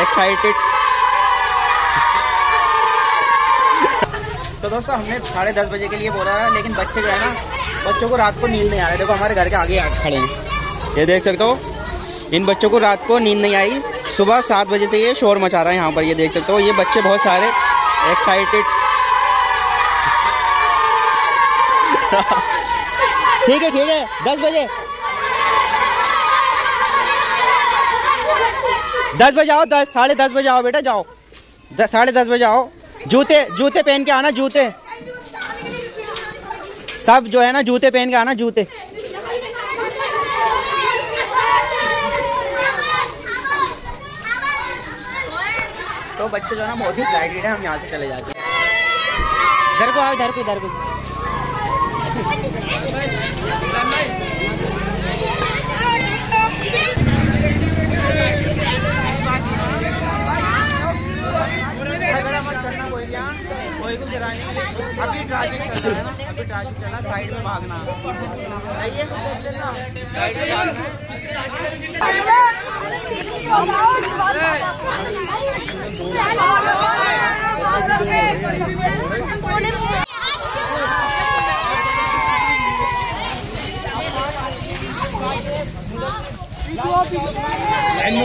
Excited. तो दोस्तों हमने 10:30 बजे के लिए बोला है, लेकिन बच्चे जो है ना, बच्चों को रात को नींद नहीं आ रही। देखो हमारे घर के आगे आगे खड़े हैं, ये देख सकते हो। इन बच्चों को रात को नींद नहीं आई, सुबह 7 बजे से ये शोर मचा रहा है यहाँ पर। ये देख सकते हो, ये बच्चे बहुत सारे एक्साइटेड। ठीक है ठीक है, 10 बजे 10 बजे आओ, 10:30 बजे आओ बेटा, जाओ 10:30 बजे आओ। जूते जूते पहन के आना, जूते सब जो है ना, जूते पहन के आना, जूते। तो बच्चे जो है ना बहुत ही एक्साइटेड है, हम यहाँ से चले जाते हैं। इधर को आओ, इधर को, इधर को। अभी ट्रैफिक चला है ना, अभी ट्रैफिक चला, साइड में भागना।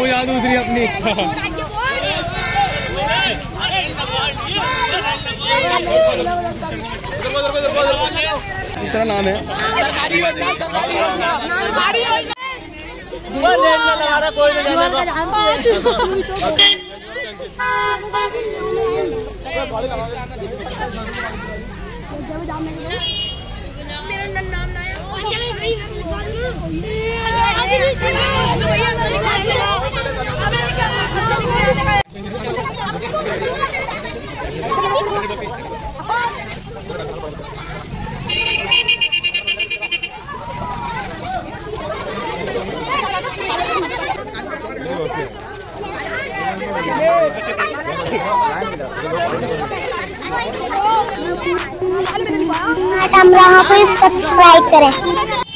याद दूसरी अपनी तेरा नाम है। हमारा यहाँ पे सब्सक्राइब करें।